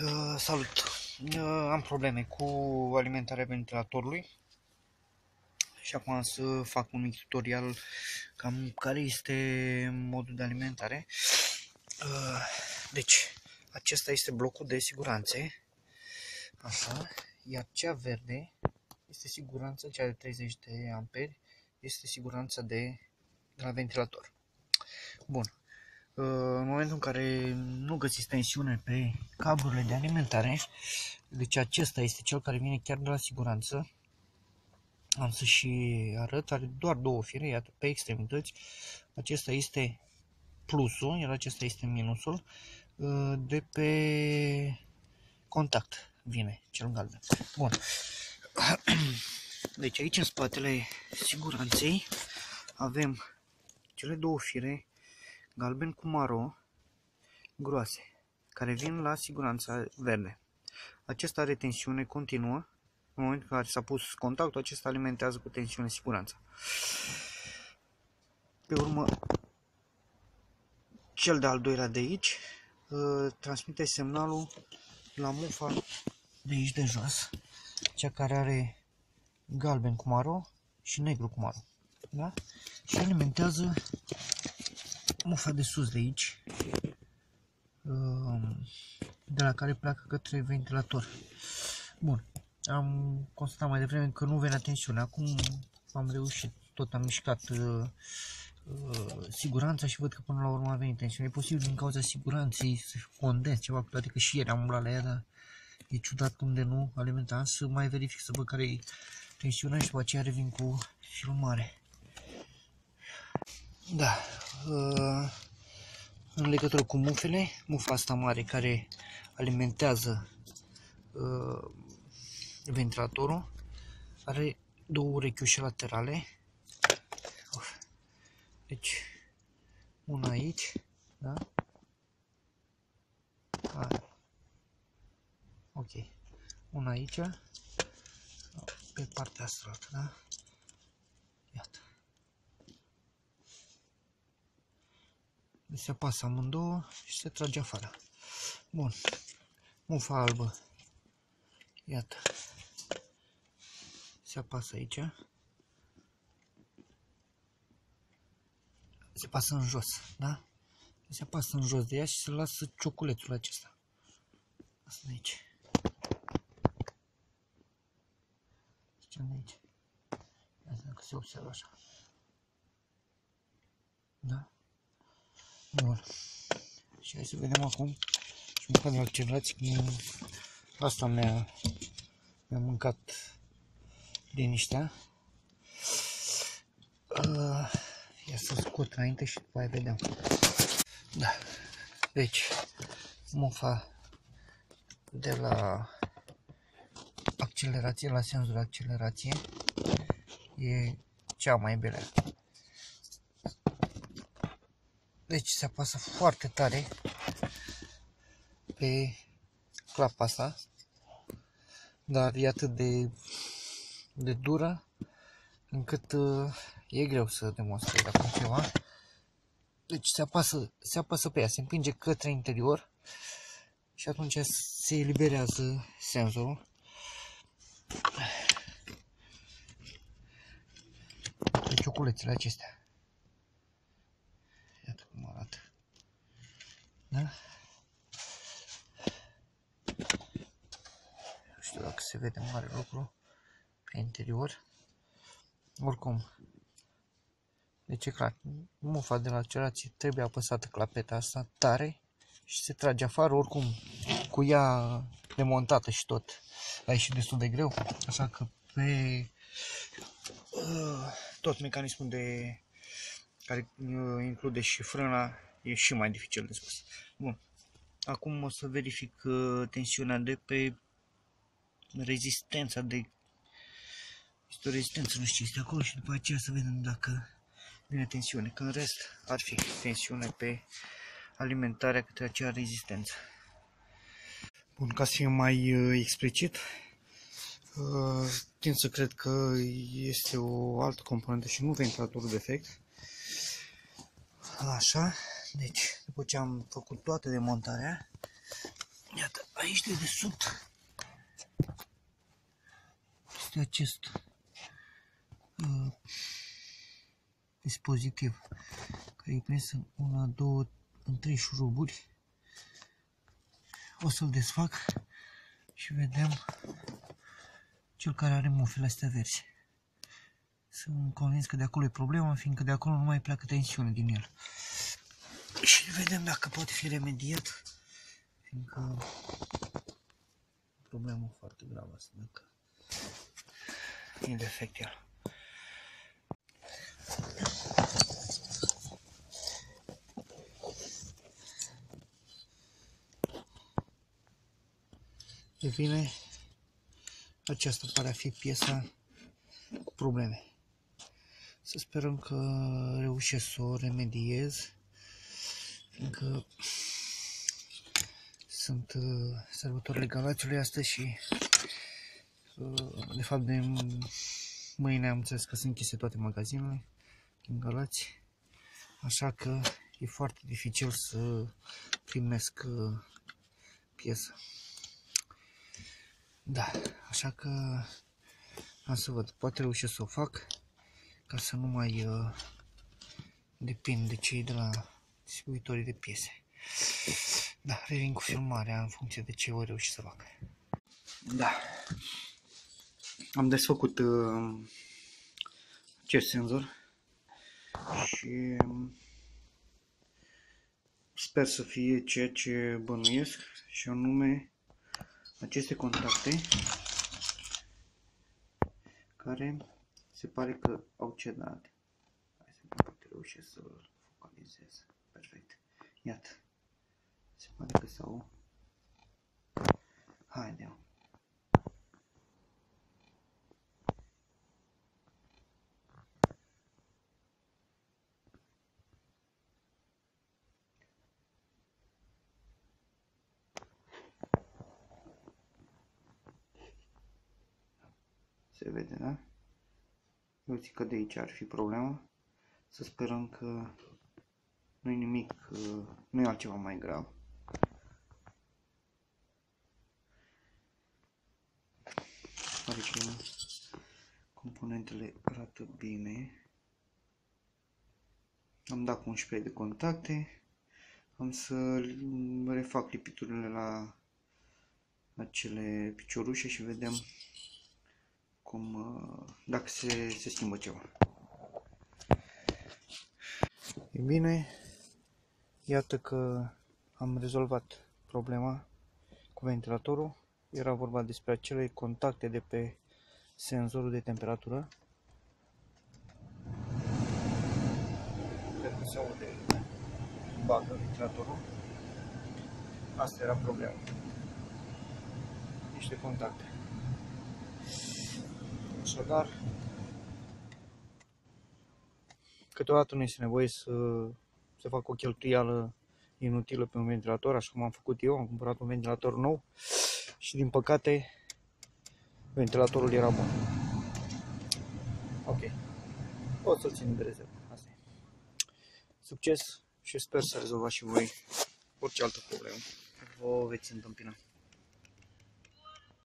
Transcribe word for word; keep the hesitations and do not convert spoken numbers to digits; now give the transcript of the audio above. Uh, salut! Uh, am probleme cu alimentarea ventilatorului și acum să fac un mic tutorial cam care este modul de alimentare. Uh, deci, acesta este blocul de siguranțe. Așa. Iar cea verde este siguranța, cea de treizeci de amperi, este siguranța de, de la ventilator. Bun. În momentul în care nu găsiți tensiune pe cablurile de alimentare, deci acesta este cel care vine chiar de la siguranță, am să și arăt, are doar două fire, iată, pe extremități, acesta este plusul, iar acesta este minusul, de pe contact vine cel galben. Bun, deci aici în spatele siguranței avem cele două fire galben cu maro, groase, care vin la siguranța verde. Acesta are tensiune continuă. În momentul în care s-a pus contactul, acesta alimentează cu tensiune siguranța. Pe urmă, cel de-al doilea de aici transmite semnalul la mufa de aici de jos, cea care are galben cu maro și negru cu maro. Da? Și alimentează mufa de sus de aici, de la care pleacă către ventilator. Bun, am constatat mai devreme că nu venea tensiune. Acum am reușit, tot am mișcat siguranța și văd că până la urmă a venit tensiune. E posibil din cauza siguranței să condens ceva, cu toate că și ieri am umblat la ea, dar e ciudat cum de nu alimenta. Să mai verific, să văd care e tensiunea și după aceea revin cu filmare. Da, în legătură cu mufele, mufa asta mare care alimentează ventilatorul are două urechiușe laterale, deci una aici, da? A, ok, una aici, pe partea asta, da? Iată. Se apasă amândouă și se trage afară. Bun. Mufa albă. Iată. Se apasă aici. Se apasă în jos, da? Se apasă în jos de ea și se lasă cioculețul acesta. Asta de aici. Zicem de aici. Dacă se observă așa. Da? Bun. Și hai să vedem acum și mâncat de accelerați. Asta mi-a mi-a mâncat liniștea. Uh, ia să scot înainte și după aia vedem. Da. Deci, mufa de la accelerație, la senzor de accelerație, e cea mai belea. Deci se apasă foarte tare pe clapa asta, dar e atât de, de dură încât uh, e greu să demonstrez acum ceva. Deci se apasă, se apasă pe ea, se împinge către interior și atunci se eliberează senzorul. Pe cioculețele acestea. Cum arată. Da? Nu știu dacă se vede mare lucru pe interior. Oricum. Deci e clar, mufa de la accelerație trebuie apăsată clapeta asta tare și se trage afară, oricum cu ea demontată și tot. A ieșit destul de greu, așa că pe tot mecanismul de care include și frâna, e și mai dificil de spus. Bun. Acum o să verific tensiunea de pe rezistența de... Este o rezistență, nu știu ce este acolo și după aceea să vedem dacă vine tensiune. Că în rest ar fi tensiune pe alimentarea către acea rezistență. Bun, ca să fie mai explicit, tind să cred că este o altă componentă și nu ventilatorul defect. Așa, deci după ce am făcut toată demontarea, Iată, aici de desubt este acest uh, dispozitiv care e prins în una, două, în trei șuruburi. O să-l desfac și vedem cel care are mufele astea verzi. Sunt convins că de acolo e problema, fiindcă de acolo nu mai pleacă tensiune din el. Și vedem dacă poate fi remediat, fiindcă problema foarte gravă asta, dacă e defect el. Devine, aceasta pare a fi piesa cu probleme. Să sperăm că reușesc să o remediez, fiindcă sunt uh, sărbătorile Galațiului astăzi și uh, de fapt de mâine am înțeles că sunt închise toate magazinele din Galați, așa că e foarte dificil să primesc uh, piesă. Da, așa că am să văd, poate reușesc să o fac ca să nu mai uh, depind de cei de la distribuitorii de piese. Da, revin cu filmarea în funcție de ce o reușesc să fac. Da, am desfăcut uh, acest senzor și sper să fie ceea ce bănuiesc, și anume aceste contacte care se pare că au cedat. Hai să vedem dacă reușesc să îl focalizez. Perfect. Iată. Se pare că s-au... Haide. Se vede, da? Eu zic că de aici ar fi problema. Să sperăm că nu e nimic, nu e altceva mai grav. Pare că componentele arată bine. Am dat cu unsprezece de contacte. Am să refac lipiturile la acele piciorușe și vedem cum, dacă se, se schimbă ceva. E bine, iată că am rezolvat problema cu ventilatorul. Era vorba despre acele contacte de pe senzorul de temperatură. Cred că se aude, bagă ventilatorul. Asta era problema. Niște contacte. Așadar, câteodată nu este nevoie să se facă o cheltuială inutilă pe un ventilator, așa cum am făcut eu, am cumpărat un ventilator nou și din păcate ventilatorul era bun. Ok, o să-l țin de rezervă. Asta e. Succes și sper să rezolvați și voi orice altă problemă. Vă veți întâmpina.